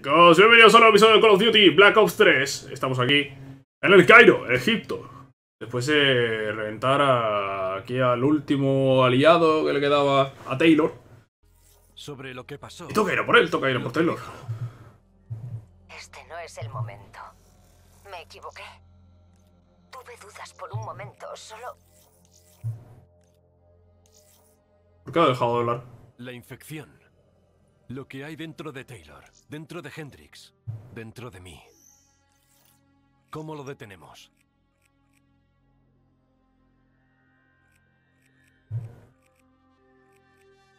Chicos, bienvenidos a un nuevo episodio de Call of Duty Black Ops 3. Estamos aquí en el Cairo, Egipto. Después de reventar aquí al último aliado que le quedaba a Taylor. Sobre lo que pasó. Y toca ir a por Taylor. Este no es el momento. Me equivoqué. Tuve dudas por un momento, solo... ¿Por qué ha dejado de hablar? La infección. Lo que hay dentro de Taylor, dentro de Hendrix, dentro de mí. ¿Cómo lo detenemos?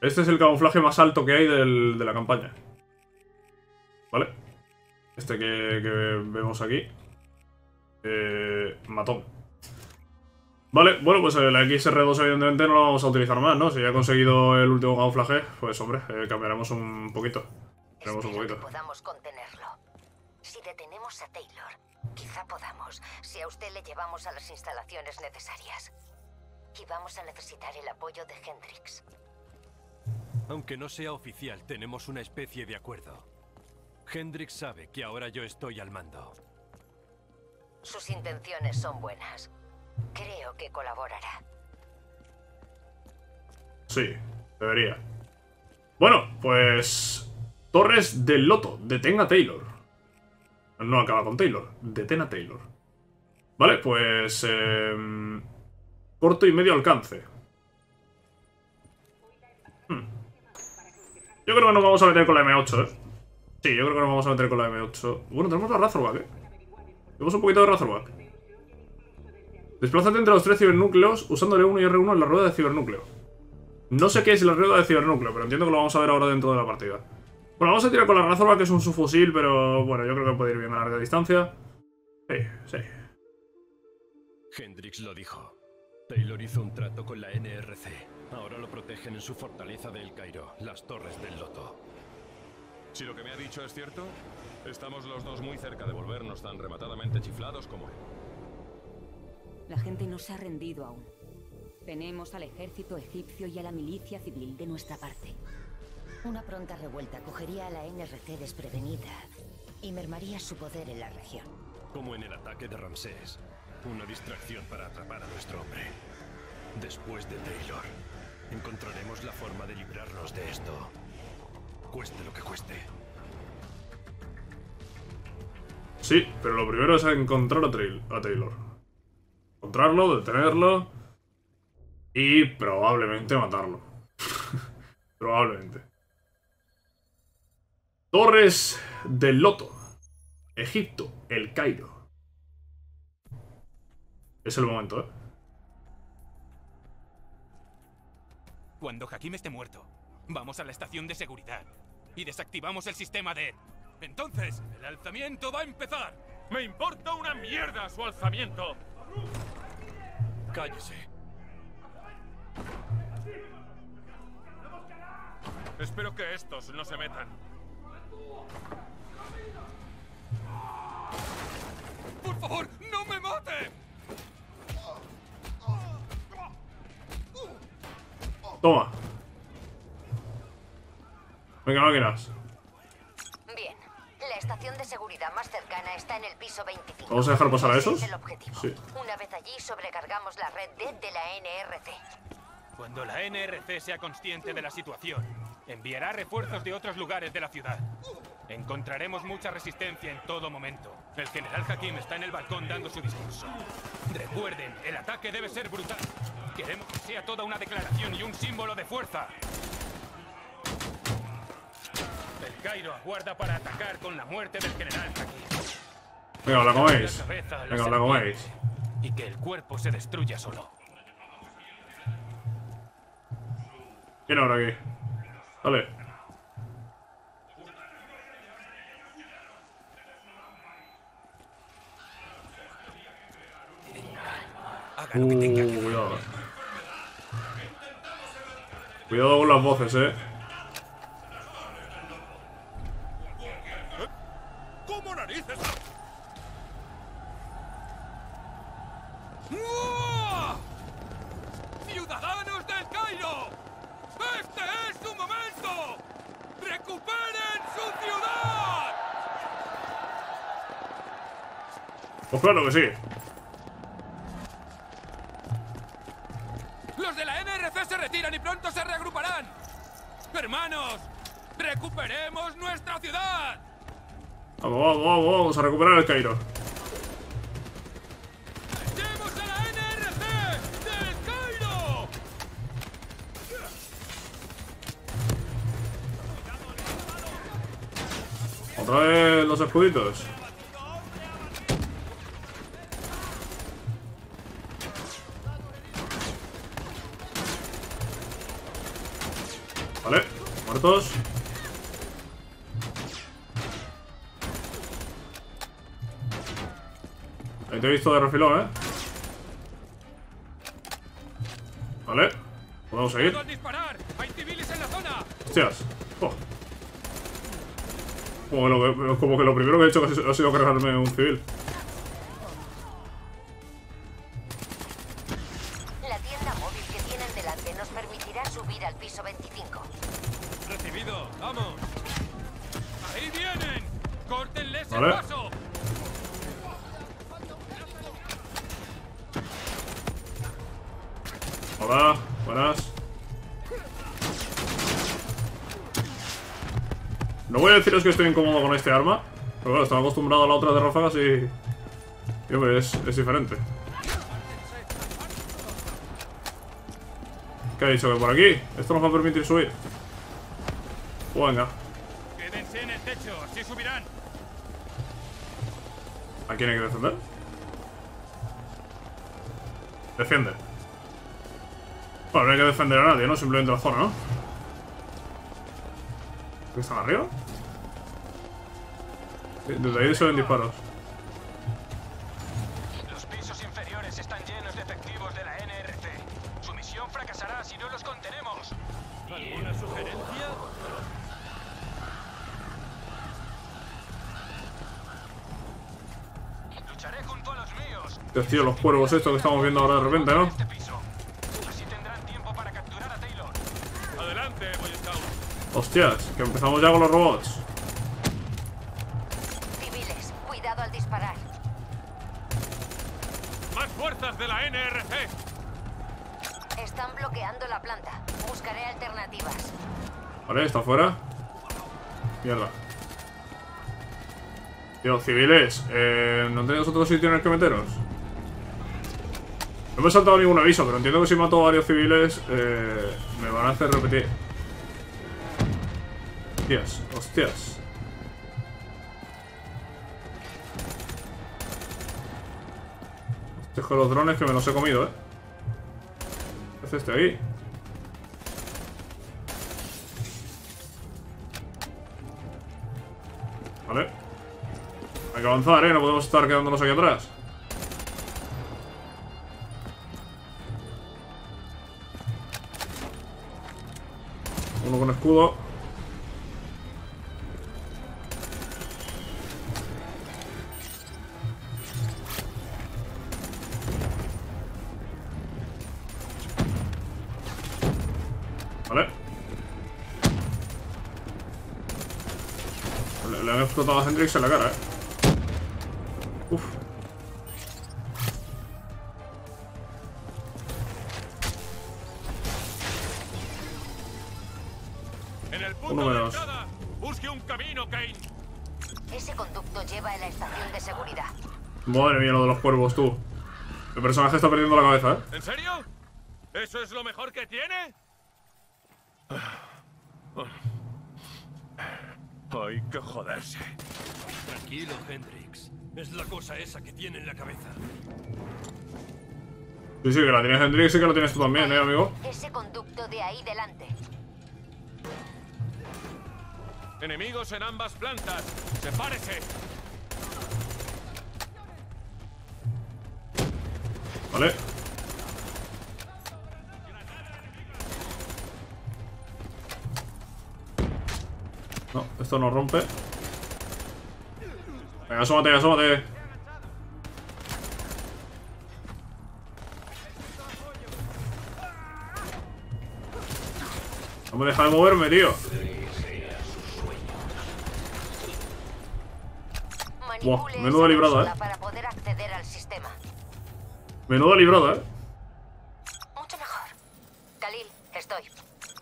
Este es el camuflaje más alto que hay de la campaña. ¿Vale? Este que vemos aquí. Matón. Vale, bueno, pues la XR2 evidentemente no la vamos a utilizar más, ¿no? Si ya he conseguido el último camuflaje, pues hombre, cambiaremos un poquito. Cambiaremos un poquito. Espero que podamos contenerlo. Si detenemos a Taylor, quizá podamos, si a usted le llevamos a las instalaciones necesarias. Y vamos a necesitar el apoyo de Hendrix. Aunque no sea oficial, tenemos una especie de acuerdo. Hendrix sabe que ahora yo estoy al mando. Sus intenciones son buenas. Creo que colaborará. Sí, debería. Bueno, pues... Torres del Loto, detén a Taylor. No acaba con Taylor, detén a Taylor. Vale, pues... corto y medio alcance. Yo creo que nos vamos a meter con la M8, ¿eh? Sí, yo creo que nos vamos a meter con la M8. Bueno, tenemos la Razorback, ¿eh? Tenemos un poquito de Razorback. Desplázate entre los 3 cibernúcleos usando L1 y R1 en la rueda de cibernúcleo. No sé qué es la rueda de cibernúcleo, pero entiendo que lo vamos a ver ahora dentro de la partida. Bueno, vamos a tirar con la Razorback, que es un subfusil, pero bueno, yo creo que puede ir bien a larga distancia. Sí, sí. Hendrix lo dijo. Taylor hizo un trato con la NRC. Ahora lo protegen en su fortaleza del Cairo, las Torres del Loto. Si lo que me ha dicho es cierto, estamos los dos muy cerca de volvernos tan rematadamente chiflados como él. La gente no se ha rendido aún. Tenemos al ejército egipcio y a la milicia civil de nuestra parte. Una pronta revuelta cogería a la NRC desprevenida y mermaría su poder en la región. Como en el ataque de Ramsés, una distracción para atrapar a nuestro hombre. Después de Taylor, encontraremos la forma de librarnos de esto. Cueste lo que cueste. Sí, pero lo primero es encontrar a Taylor. Encontrarlo, detenerlo y probablemente matarlo. Probablemente. Torres del Loto, Egipto, el Cairo. Es el momento, ¿eh? Cuando Hakim esté muerto, vamos a la estación de seguridad y desactivamos el sistema de... Entonces, el alzamiento va a empezar. ¡Me importa una mierda su alzamiento! Cállese. Espero que estos no se metan. ¡Por favor, no me maten! Toma. Venga, máquinas. Bien. La estación de seguridad más cercana está en el piso 25. ¿Vamos a dejar pasar a esos? Sí. Una vez allí, sobrecargamos la red de la NRC. Cuando la NRC sea consciente de la situación, enviará refuerzos de otros lugares de la ciudad. Encontraremos mucha resistencia en todo momento. El general Hakim está en el balcón dando su discurso. Recuerden, el ataque debe ser brutal. Queremos que sea toda una declaración y un símbolo de fuerza. Cairo aguarda para atacar con la muerte del general Hakim. Venga, la coméis. Venga, la coméis. Y que el cuerpo se destruya solo. ¿Quién ahora aquí? Dale. Cuidado. Cuidado con las voces, ¡Ciudadanos del Cairo! ¡Este es su momento! ¡Recuperen su ciudad! Pues claro que sí. Los de la NRC se retiran y pronto se reagruparán. Hermanos, recuperemos nuestra ciudad. Vamos, vamos, vamos, vamos a recuperar el Cairo. ¡Metemos a la NRC del Cairo! Otra vez los escuditos. Vale, muertos. Te he visto de refilón, ¿eh? Vale. Podemos seguir. Hostias. Oh. Como que lo primero que he hecho ha sido cargarme un civil. La tienda móvil que tienen delante nos permitirá subir al piso 25. Recibido. Vamos. Ahí vienen. Córtenles el paso. Hola, buenas. No voy a deciros que estoy incómodo con este arma, pero bueno, estaba acostumbrado a la otra de ráfagas y hombre, es diferente. ¿Qué ha dicho? ¿Que por aquí? Esto nos va a permitir subir. Pues venga. Quédense en el techo, así subirán. ¿A quién hay que defender? Defiende. Bueno, no hay que defender a nadie, ¿no? Simplemente la zona, ¿no? ¿Qué están arriba? Sí, desde ahí se ven disparos. Los pisos inferiores están llenos de efectivos de la NRC. Su misión fracasará si no los contenemos. ¿Alguna sugerencia? Lucharé junto a los míos. Dios, tío, los cuervos estos que estamos viendo ahora de repente, ¿no? Hostias, que empezamos ya con los robots. Civiles, cuidado al disparar. Más fuerzas de la NRC. Están bloqueando la planta. Buscaré alternativas. Vale, está fuera. Mierda. Tío, civiles, ¿no tenéis otro sitio en el que meteros? No me he saltado ningún aviso, pero entiendo que si mato a varios civiles, me van a hacer repetir. Hostias, hostias. Hostias con los drones que me los he comido, ¿eh? ¿Qué hace este ahí? Vale. Hay que avanzar, ¿eh? No podemos estar quedándonos aquí atrás. Uno con escudo. A Hendrix en la cara, eh. Uf. En el punto de entrada, busque un camino, Kane. Ese conducto lleva a la estación de seguridad. Madre mía, lo de los cuervos, tú. El personaje está perdiendo la cabeza, eh. ¿En serio? ¿Eso es lo mejor que tiene? Hay que joderse. Tranquilo, Hendrix. Es la cosa esa que tiene en la cabeza. Sí, sí, que la tienes, Hendrix, y que la tienes tú también, amigo. Ese conducto de ahí delante. Enemigos en ambas plantas. ¡Sepárese! Vale. No, esto no rompe. Venga, asómate, asómate. No me deja de moverme, tío. Wow, menuda librada, ¿eh? Para poder acceder al sistema. Menuda librada, ¿eh? Mucho mejor. Khalil, estoy.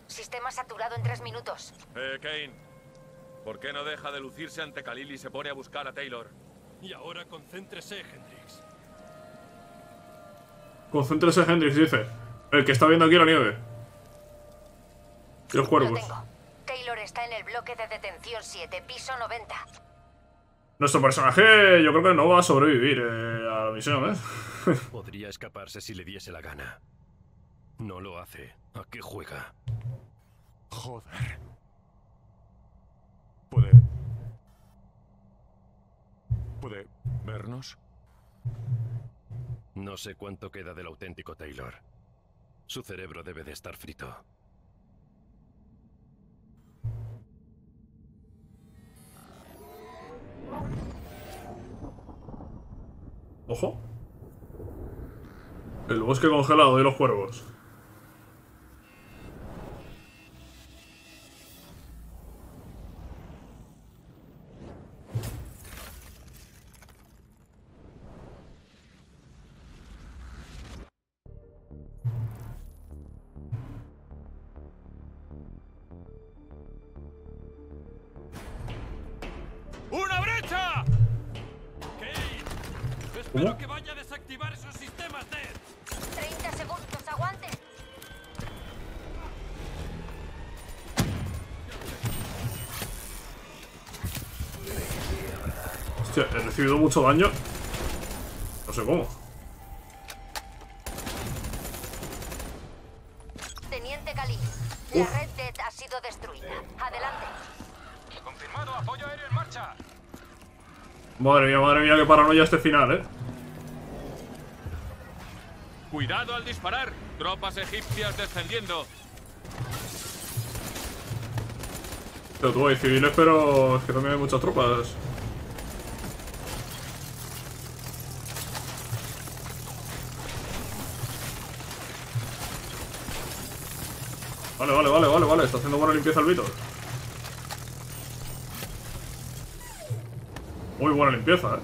Sistema saturado en 3 minutos. Kane, ¿por qué no deja de lucirse ante Khalil y se pone a buscar a Taylor? Y ahora concéntrese, Hendrix. Concéntrese, Hendrix, dice. El que está viendo aquí la nieve. Y los cuervos. Taylor está en el bloque de detención 7, piso 90. Nuestro personaje yo creo que no va a sobrevivir a la misión, ¿eh? Podría escaparse si le diese la gana. No lo hace. ¿A qué juega? Joder. ¿Puede vernos? No sé cuánto queda del auténtico Taylor. Su cerebro debe de estar frito. Ojo. El bosque congelado de los cuervos. Espero que vaya a desactivar esos sistemas de... 30 segundos, aguante. Hostia, he recibido mucho daño. No sé cómo. Teniente Khalil, la red DET ha sido destruida. Adelante. Confirmado, apoyo aéreo en marcha. Madre mía, que paranoia este final, ¿eh? Cuidado al disparar. Tropas egipcias descendiendo. Pero tú hay civiles, pero es que también hay muchas tropas. Vale. Está haciendo buena limpieza el Vito. Muy buena limpieza, ¿eh?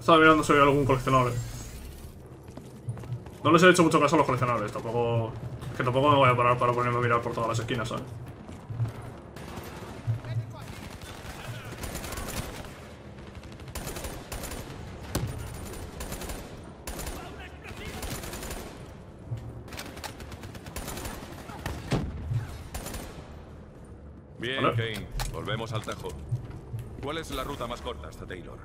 Estaba mirando si había algún coleccionable. No les he hecho mucho caso a los coleccionables, tampoco... Es que tampoco me voy a parar para ponerme a mirar por todas las esquinas, ¿sabes? Bien, Kane, volvemos al tajo. ¿Cuál es la ruta más corta hasta Taylor?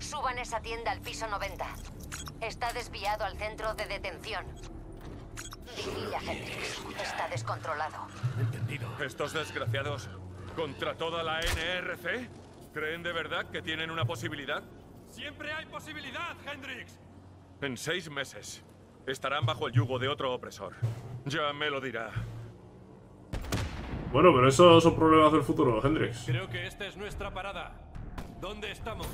Suban esa tienda al piso 90. Está desviado al centro de detención. Vigila, Hendrix. Está descontrolado. Entendido. ¿Estos desgraciados contra toda la NRC? ¿Creen de verdad que tienen una posibilidad? ¡Siempre hay posibilidad, Hendrix! En 6 meses estarán bajo el yugo de otro opresor. Ya me lo dirá. Bueno, pero esos son problemas del futuro, Hendrix. Creo que esta es nuestra parada. ¿Dónde estamos?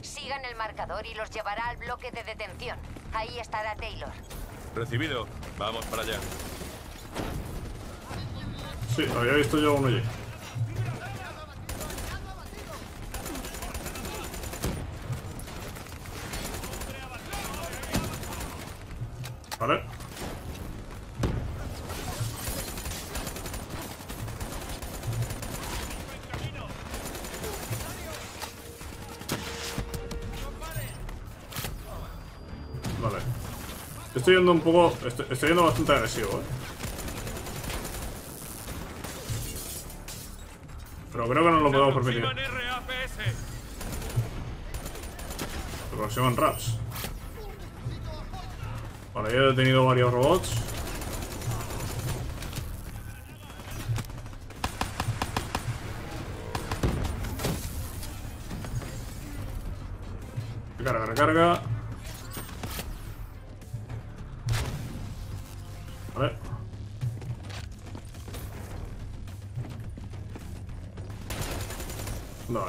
Sigan el marcador y los llevará al bloque de detención. Ahí estará Taylor. Recibido. Vamos para allá. Sí, había visto yo uno allí. Vale. Estoy yendo un poco... Estoy yendo bastante agresivo, ¿eh? Pero creo que no lo podemos permitir. Se aproximan RAPS. Vale, yo he detenido varios robots. Recarga. Vale. No,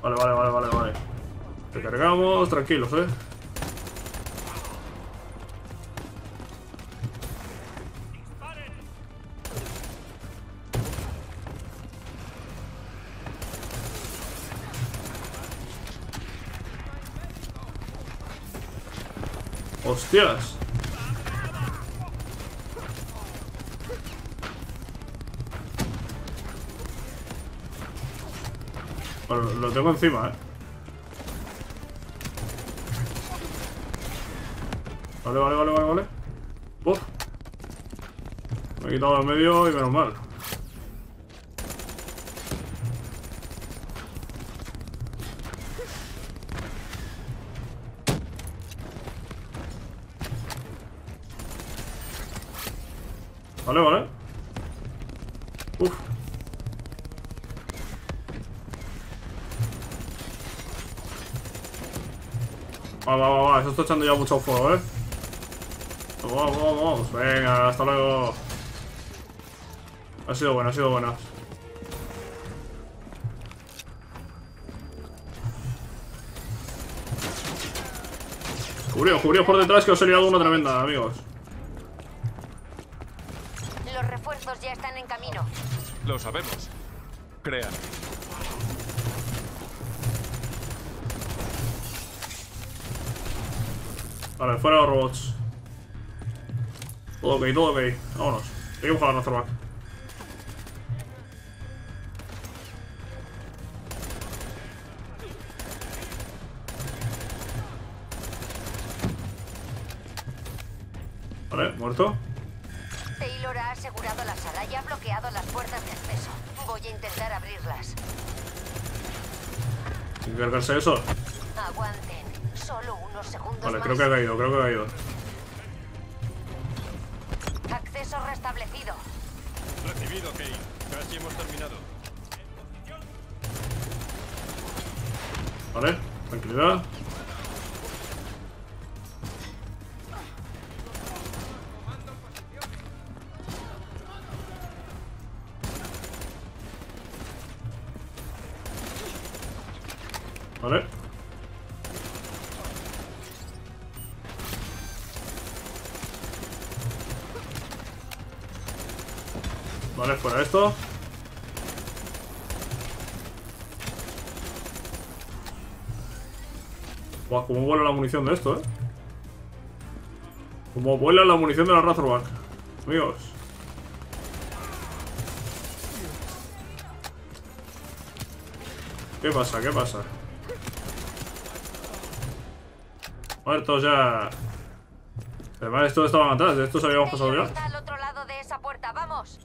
Vale. Recargamos, tranquilos, ¡Hostias! Bueno, lo tengo encima, Vale. ¡Uf! Me he quitado del medio y menos mal. Vale. Uf. Va. Eso está echando ya mucho fuego, Vamos. Venga, hasta luego. Ha sido buena. Cubrió por detrás, que os he liado una tremenda, amigos. Ya están en camino. Lo sabemos. Créanme. Vale, fuera los robots. Todo ok. Vámonos. Hay que buscar a nuestro back. Vale, muerto. Taylor ha asegurado la sala y ha bloqueado las puertas de acceso. Voy a intentar abrirlas. ¿Sin cargarse eso? Aguanten, solo unos segundos. Vale, más. Creo que ha caído. Acceso restablecido. Recibido, Kane. Casi hemos terminado. Vale, tranquilidad. Vale. Vale, fuera esto. Buah, cómo vuela la munición de esto, Cómo vuela la munición de la Razorback. Amigos. ¿Qué pasa? Muertos ya. Además, estos estaban atrás, de estos habíamos pasado ya. Está al otro lado de esa puerta, vamos.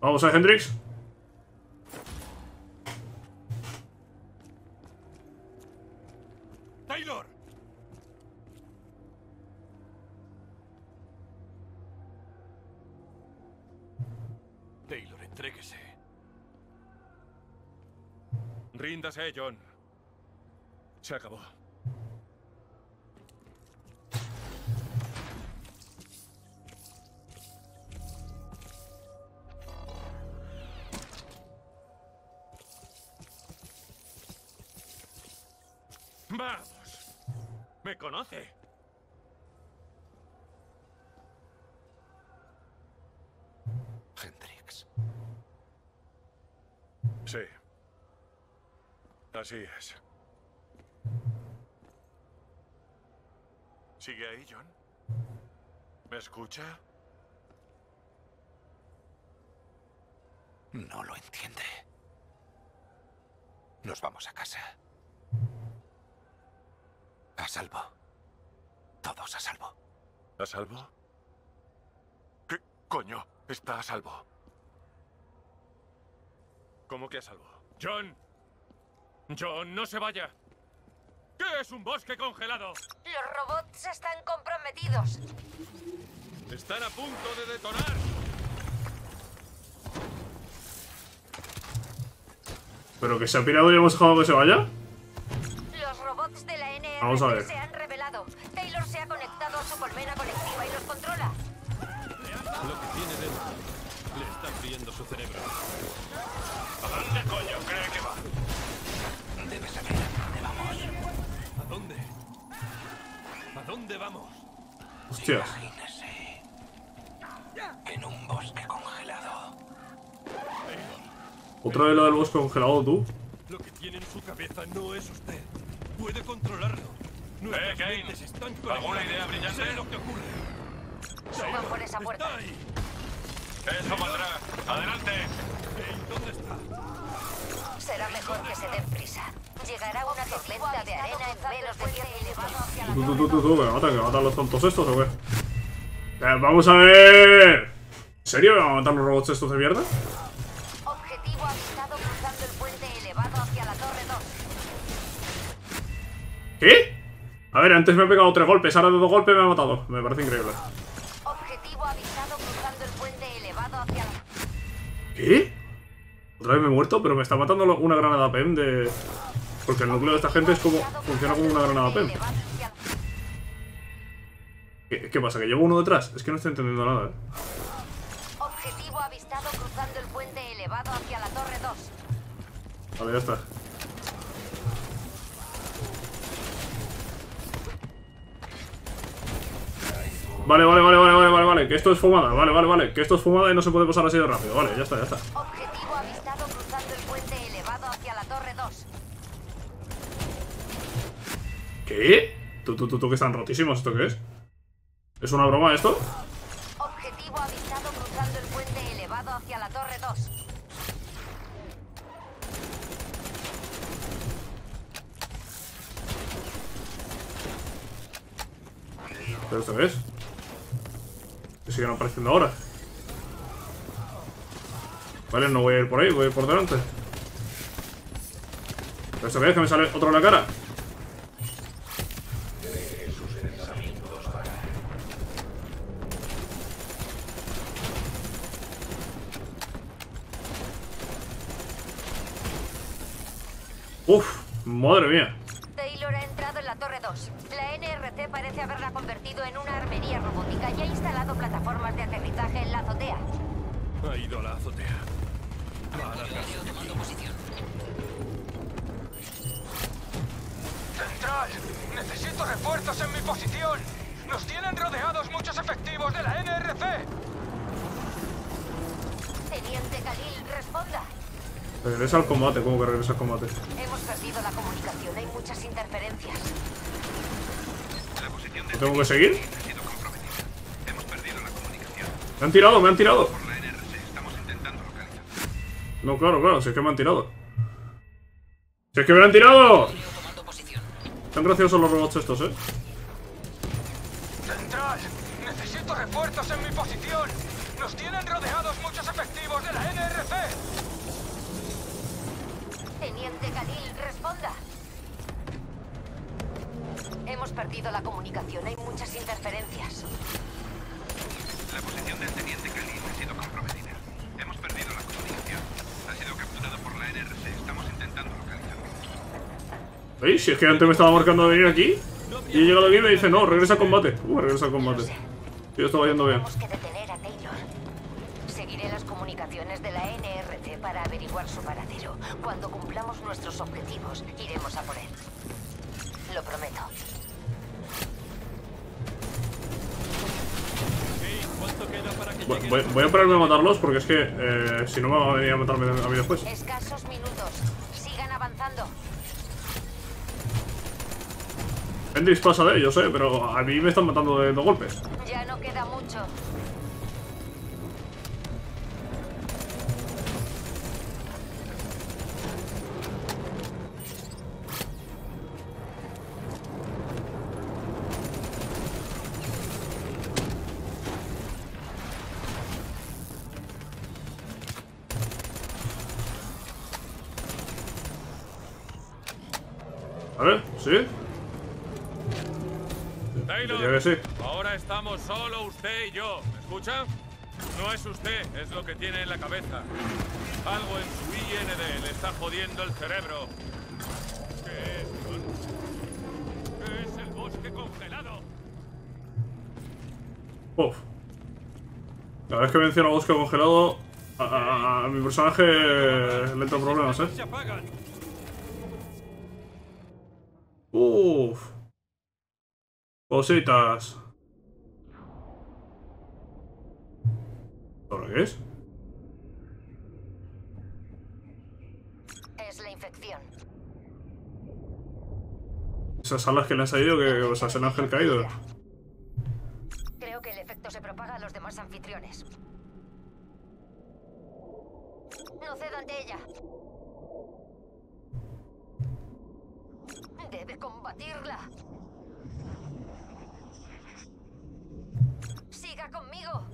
Vamos a Hendrix. Taylor. Taylor, entréguese. Ríndase, John. Se acabó. ¡Vamos! ¡Me conoce! Hendrix. Sí. Así es. ¿Sigue ahí, John? ¿Me escucha? No lo entiende. Nos vamos a casa. A salvo. Todos a salvo. ¿A salvo? ¿Qué coño? Está a salvo. ¿Cómo que a salvo? ¡John! ¡John, no se vaya! ¿Qué es un bosque congelado? Los robots están comprometidos. ¡Están a punto de detonar! ¿Pero que se ha pirado y hemos dejado que se vaya? Los robots de la NRC Vamos a ver. Se han revelado. Taylor se ha conectado a su colmena colectiva y los controla. Lo que tiene dentro. Le están friendo su cerebro. ¿A dónde coño cree que va? Debe saber a dónde vamos. ¿A dónde? ¿A dónde vamos? Hostia. Imagínese. En un bosque congelado. ¿Otra vez lo del bosque congelado, tú? Lo que tiene en su cabeza no es usted. Puede controlarlo. Kane. ¿Alguna idea brillante? Sé lo que ocurre. Suban por esa puerta. Eso valdrá. ¡Adelante! ¿Dónde está? Será mejor que se den prisa. Llegará una tormenta de arena en menos de 10 minutos. Tú, que matan los tontos estos, ¿o qué? ¡Vamos a ver! ¿En serio me van a matar los robots estos de mierda? ¿Qué? A ver, antes me he pegado 3 golpes, ahora de 2 golpes me ha matado. Me parece increíble. Objetivo avisado cruzando el puente elevado hacia la... ¿Qué? Otra vez me he muerto, pero me está matando una granada PEM de... Porque el núcleo de esta gente es como... Funciona como una granada PEM. ¿Qué pasa? ¿Que llevo uno detrás? Es que no estoy entendiendo nada, ¿eh? Objetivo avistado cruzando el puente elevado hacia la torre 2. Vale, ya está. Vale, que esto es fumada, vale, que esto es fumada y no se puede pasar así de rápido, vale, ya está. Objetivo avistado cruzando el puente elevado hacia la torre 2. ¿Qué? Tú, que están rotísimos, ¿esto qué es? ¿Es una broma esto? Objetivo avistado cruzando el puente elevado hacia la torre 2. ¿Pero esto qué es? Que siguen apareciendo ahora. Vale, no voy a ir por ahí, voy a ir por delante. ¿Pero esto qué es? ¿Que me sale otro en la cara? Uf, madre mía. Taylor ha entrado en la torre 2. La NRC parece haberla convertido en una armería robótica y ha instalado plataformas de aterrizaje en la azotea. Ha ido a la azotea. Va a largarse de aquí. ¡Central! ¡Necesito refuerzos en mi posición! ¡Nos tienen rodeados muchos efectivos de la NRC! Teniente Khalil, responda. Regresa al combate, ¿cómo que regresa al combate? Hemos perdido la comunicación, hay muchas interferencias. ¿Lo tengo que seguir? Hemos perdido la comunicación. Me han tirado. No, claro, si es que me han tirado. ¡Si es que me han tirado! Tan graciosos los robots estos, ¿eh? Central, necesito refuerzos en mi posición. Nos tienen rodeados muchos efectivos de la NRC. Teniente Khalil, responda. Hemos perdido la comunicación, hay muchas interferencias. La posición del teniente Khalil ha sido comprometida. Hemos perdido la comunicación. Ha sido capturado por la NRC, estamos intentando localizarlo. ¿Veis? Si es que antes me estaba marcando de venir aquí. Y he llegado aquí y me dice, no, regresa al combate. Regresa al combate. Yo estaba yendo bien. Tenemos que detener a Taylor. Seguiré las comunicaciones de la NRC para averiguar su paradero. Cuando cumplamos nuestros objetivos, iremos a por él. Lo prometo. Voy a pararme a matarlos porque es que si no me va a venir a matarme a mí después. Escasos minutos. Sigan avanzando. Hendrix pasa de ellos, pero a mí me están matando de 2 golpes. Ya no queda mucho. Taylor, ahora estamos solo usted y yo. ¿Me escucha? No es usted, es lo que tiene en la cabeza. Algo en su IND le está jodiendo el cerebro. ¿Qué es? ¿Qué es el bosque congelado? Uf. Cada vez que menciono bosque congelado, a mi personaje le entran problemas, ¿eh? Uf. Cositas. ¿Ahora qué es? Es la infección. Esas alas que le han salido, que o sea, es el ángel caído. Creo que el efecto se propaga a los demás anfitriones. No cedo ante ella. Debe combatirla. Siga conmigo.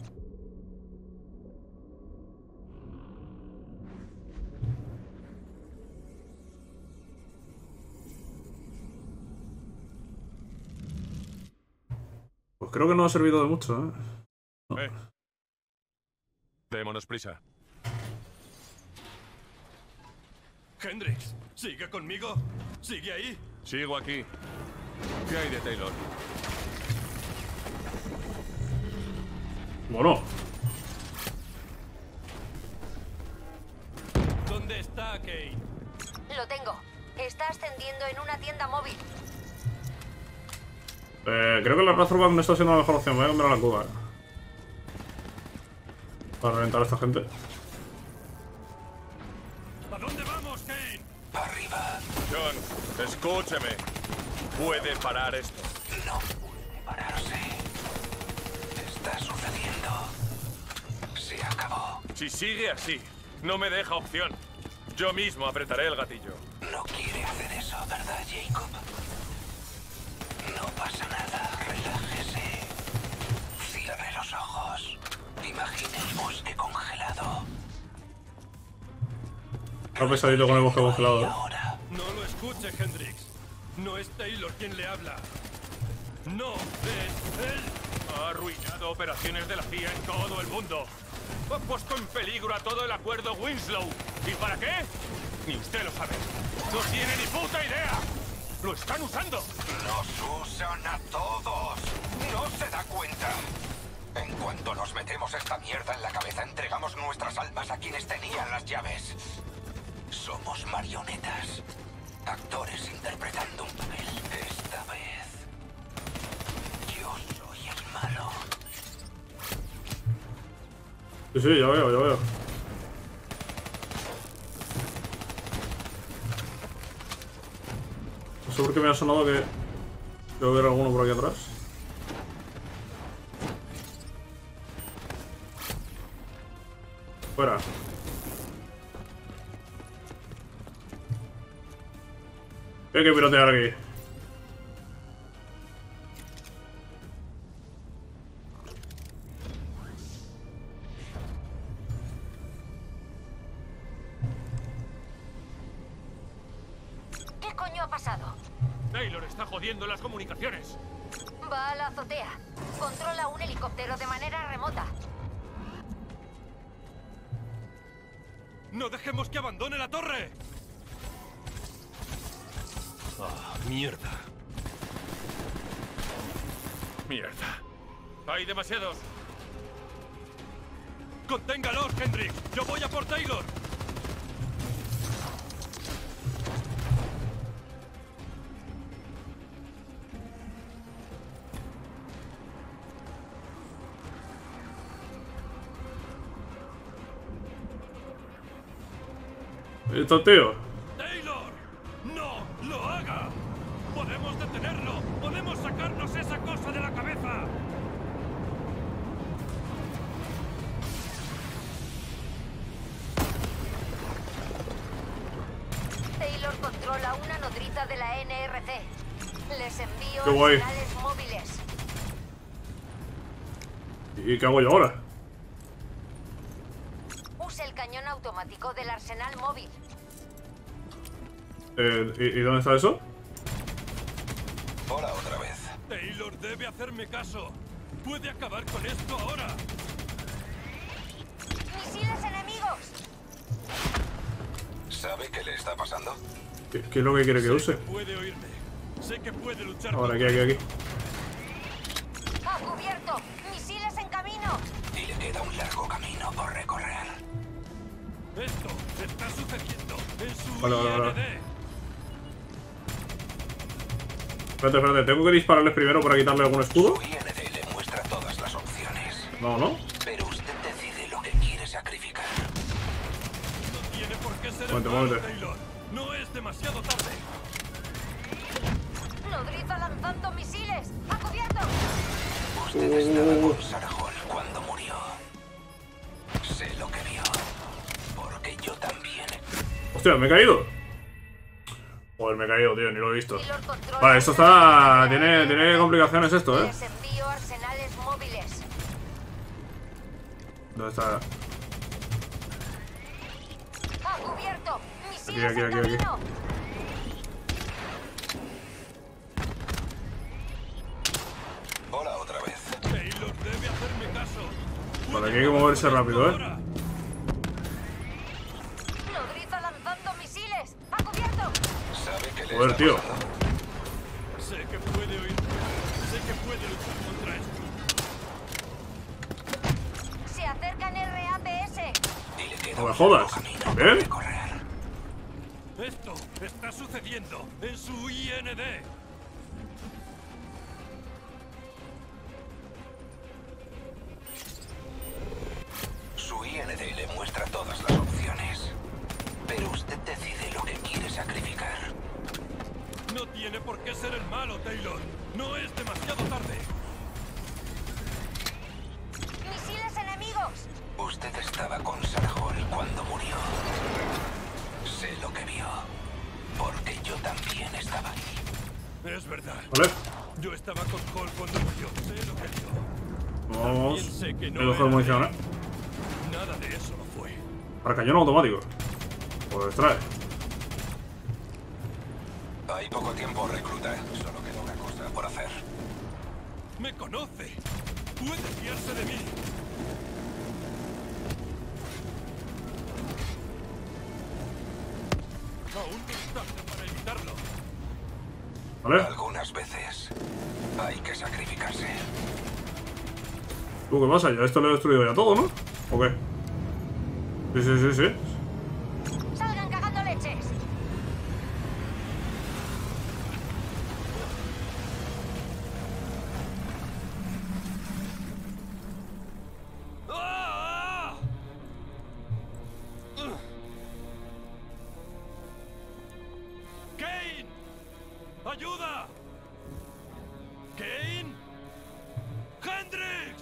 Pues creo que no ha servido de mucho, ¿eh? No. Démonos prisa. Hendrix, ¿sigue conmigo? ¿Sigue ahí? Sigo aquí. ¿Qué hay de Taylor? Bueno. ¿Dónde está Kane? Lo tengo. Está ascendiendo en una tienda móvil. Creo que la Razorback no está siendo la mejor opción. Voy a comprar la Cuba. Para reventar a esta gente. ¿A dónde vamos, Kane? Arriba. John, escúcheme. ¿Puede parar esto? No puede pararse. Está sucediendo. Se acabó. Si sigue así, no me deja opción. Yo mismo apretaré el gatillo. No quiere hacer eso, ¿verdad, Jacob? No pasa nada, relájese. Cierre los ojos. Imagine el bosque congelado. No pesadito con el bosque congelado. No lo escuche, Hendrix. No es Taylor quien le habla. No, es él. Ha arruinado operaciones de la CIA en todo el mundo. Ha puesto en peligro a todo el acuerdo Winslow. ¿Y para qué? Ni usted lo sabe. No tiene ni puta idea. ¡Lo están usando! ¡Nos usan a todos! ¡No se da cuenta! En cuanto nos metemos esta mierda en la cabeza, entregamos nuestras almas a quienes tenían las llaves. Somos marionetas. Actores interpretando un papel. Esta vez... yo soy el malo. Sí, sí, ya veo, ya veo. No sé por qué me ha sonado que debo ver alguno por aquí atrás. Fuera. Hay que pirotear aquí. Las comunicaciones. Va a la azotea. Controla un helicóptero de manera remota. ¡No dejemos que abandone la torre! ¡Ah, mierda! ¡Mierda! ¡Hay demasiados! ¡Conténgalos, Hendrix! ¡Yo voy a por Taylor! Tío. ¡Taylor! ¡No lo haga! ¡Podemos detenerlo! ¡Podemos sacarnos esa cosa de la cabeza! Taylor controla una nodriza de la NRC. Les envío señales móviles. ¿Y qué hago yo ahora? Use el cañón automático del arsenal móvil. ¿Y dónde está eso? Hola otra vez. Taylor debe Debe hacerme caso. Puede acabar con esto ahora. ¡Misiles enemigos! ¿Sabe qué le está pasando? ¿Qué es lo que quiere que use? Puede oírme. Sé que puede luchar. Ahora, aquí. ¡A cubierto! ¡Misiles en camino! Y le queda un largo camino por recorrer. Esto está sucediendo en su IND. Espérate, tengo que dispararles primero para quitarle algún escudo. Le muestra todas las opciones. No. Pero usted decide lo que quiere sacrificar. No tiene por qué ser malo, Taylor. No es demasiado tarde. Nodriza lanzando misiles. ¡A cubierto! Usted estaba con Sarah Hall cuando murió. Sé lo que vio. Porque yo también. Hostia, me he caído. Joder, me he caído, tío, ni lo he visto. Vale, esto está... Tiene complicaciones esto, ¿eh? ¿Dónde está? Aquí. Hola, otra vez. Vale, aquí hay que moverse rápido, ¿eh? Joder, tío. Sé que puede oír. Sé que puede luchar contra esto. Se acercan RAPS. No me jodas. ¿Eh? Esto está sucediendo en su IND. Su IND le muestra todas las opciones. Pero usted decide lo que quiere sacrificar. No tiene por qué ser el malo, Taylor. No es demasiado tarde. ¡Misiles enemigos! Usted estaba con Sarah Hall cuando murió. Sé lo que vio. Porque yo también estaba ahí. Es verdad. ¿Vale? Yo estaba con Hall cuando murió. Sé lo que vio. Vamos. Sé que no era munición, ¿eh? Nada de eso no fue. Para cañón automático. Por detrás. Hay poco tiempo, recluta. Solo queda una cosa por hacer. Me conoce. Puede fiarse de mí. Aún no es tarde para evitarlo. ¿Vale? Algunas veces hay que sacrificarse. ¿Tú qué pasa? Ya esto lo he destruido ya todo, ¿no? ¿O qué? Sí. ¡Ayuda! ¿Kane? ¡Hendrix!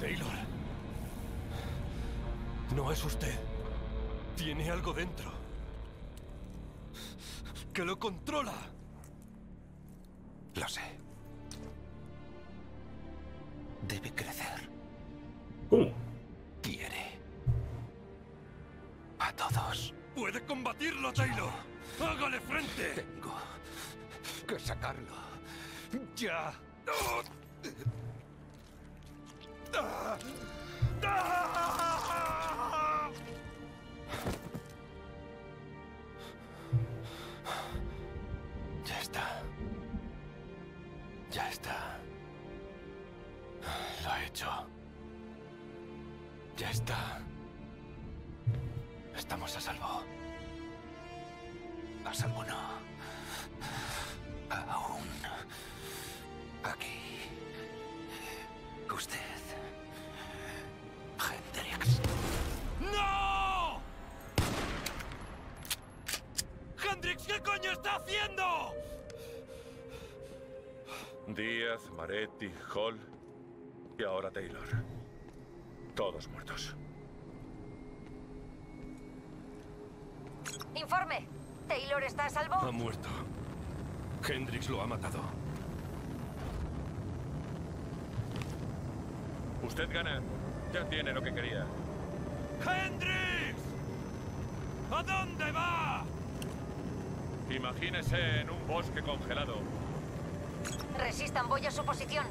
Taylor. No es usted. Tiene algo dentro. Que lo controla. Lo sé. Debe crecer. ¿Cómo? Quiere. A todos. Puede combatirlo, Taylor. ¡Hágale frente! Tengo que sacarlo. ¡Ya! Ya está. Ya está. Lo he hecho. Ya está. Estamos a salvo. A salvo no. Aún. Aquí. Usted. Hendrix. ¡No! ¡Hendrix, qué coño está haciendo! Díaz, Maretti, Hall y ahora Taylor. Todos muertos. Informe. ¿Taylor está a salvo? Ha muerto. Hendrix lo ha matado. Usted gana. Ya tiene lo que quería. ¡Hendrix! ¿A dónde va? Imagínese en un bosque congelado. Resistan, voy a su posición.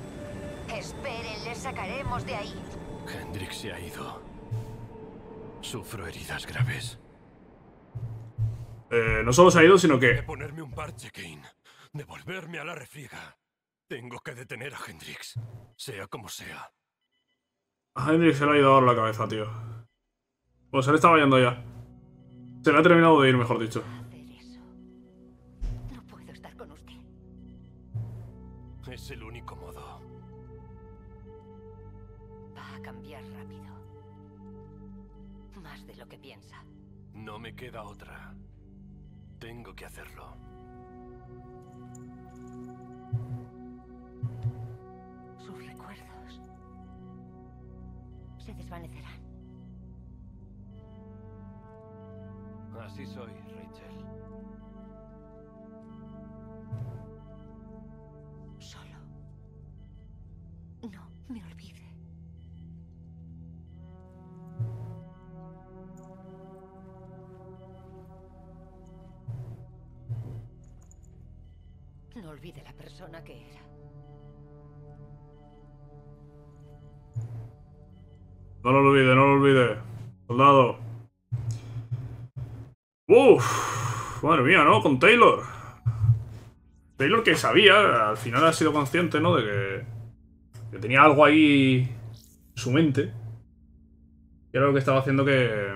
Esperen, les sacaremos de ahí. Hendrix se ha ido. Sufro heridas graves. No solo se ha ido, sino que... Debo ponerme un parche, Kane. Devolverme a la refriega. Tengo que detener a Hendrix, sea como sea. A Hendrix se le ha ido ahora la cabeza, tío. Pues se le estaba yendo ya. Se le ha terminado de ir, mejor dicho. No puedo estar con usted. Es el único modo. Va a cambiar rápido. Más de lo que piensa. No me queda otra. Tengo que hacerlo. Sus recuerdos se desvanecerán. Así soy, Rachel. Solo. No me olvide. No olvide la persona que era. No lo olvide, no lo olvide. Soldado. Uff, madre mía, ¿no? Con Taylor. Taylor que sabía, al final ha sido consciente, ¿no? De que tenía algo ahí en su mente. Y era lo que estaba haciendo que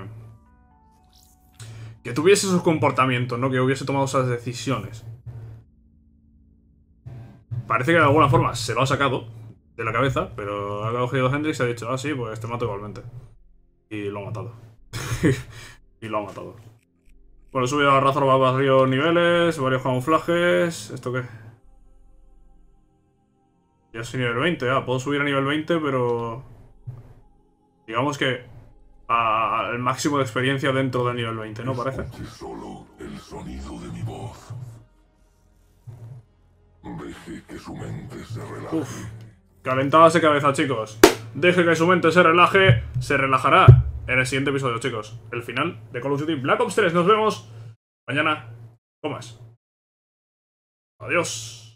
tuviese esos comportamientos, ¿no? Que hubiese tomado esas decisiones. Parece que de alguna forma se lo ha sacado de la cabeza, pero ha cogido a Hendrix y ha dicho, ah, sí, pues te mato igualmente. Y lo ha matado. Y lo ha matado. Bueno, he subido a Razorback varios niveles, varios camuflajes. ¿Esto qué? Ya soy nivel 20, ah, puedo subir a nivel 20, pero... Digamos que al máximo de experiencia dentro del nivel 20, ¿no parece? Solo el sonido de mi voz. Deje que su mente se relaje. Uf. Calentaba ese cabeza, chicos. Deje que su mente se relaje. Se relajará en el siguiente episodio, chicos. El final de Call of Duty Black Ops 3. Nos vemos mañana con más. Adiós.